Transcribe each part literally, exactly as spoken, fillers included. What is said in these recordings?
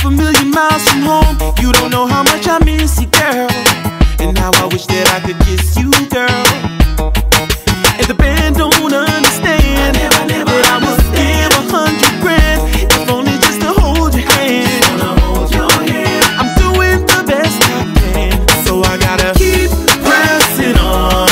half a million miles from home. You don't know how much I miss you, girl, and how I wish that I could kiss you, girl. And the band don't understand I never, never that I would give a hundred grand if only just to hold your hand. Just wanna hold your hand. I'm doing the best I can, so I gotta keep pressing on.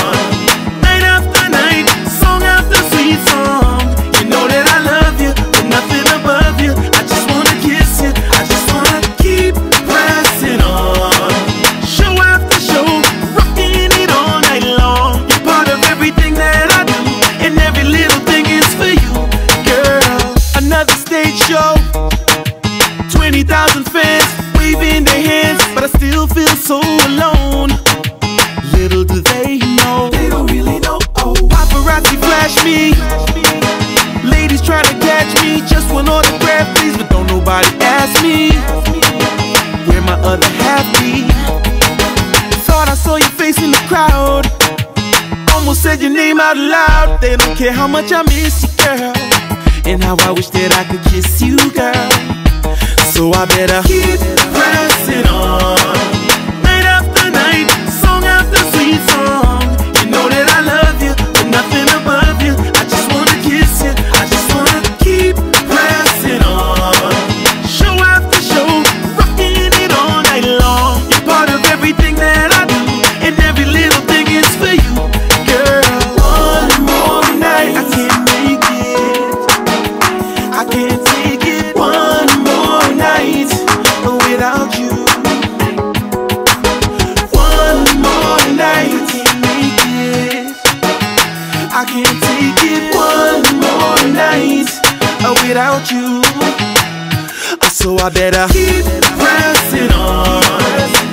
twenty thousand fans waving their hands, but I still feel so alone. Little do they know, they don't really know. Oh, paparazzi flash me, ladies trying to catch me. Just one autograph, please, but don't nobody ask me where my other half be. Thought I saw your face in the crowd, almost said your name out loud. They don't care how much I miss you, girl, and how I wish that I could kiss you, girl. So I better keep pressing on, night after night, song after sweet song. You know that I love you, but nothing above you. I just wanna kiss you, I just wanna keep pressing on. Show after show, rocking it all night long. You're part of everything that I do, and every little thing is for you, girl. One more night, I can't make it, I can't take it. One more night without you, one more night, I can't make it, I can't take it. One more night without you, so I better keep pressing on.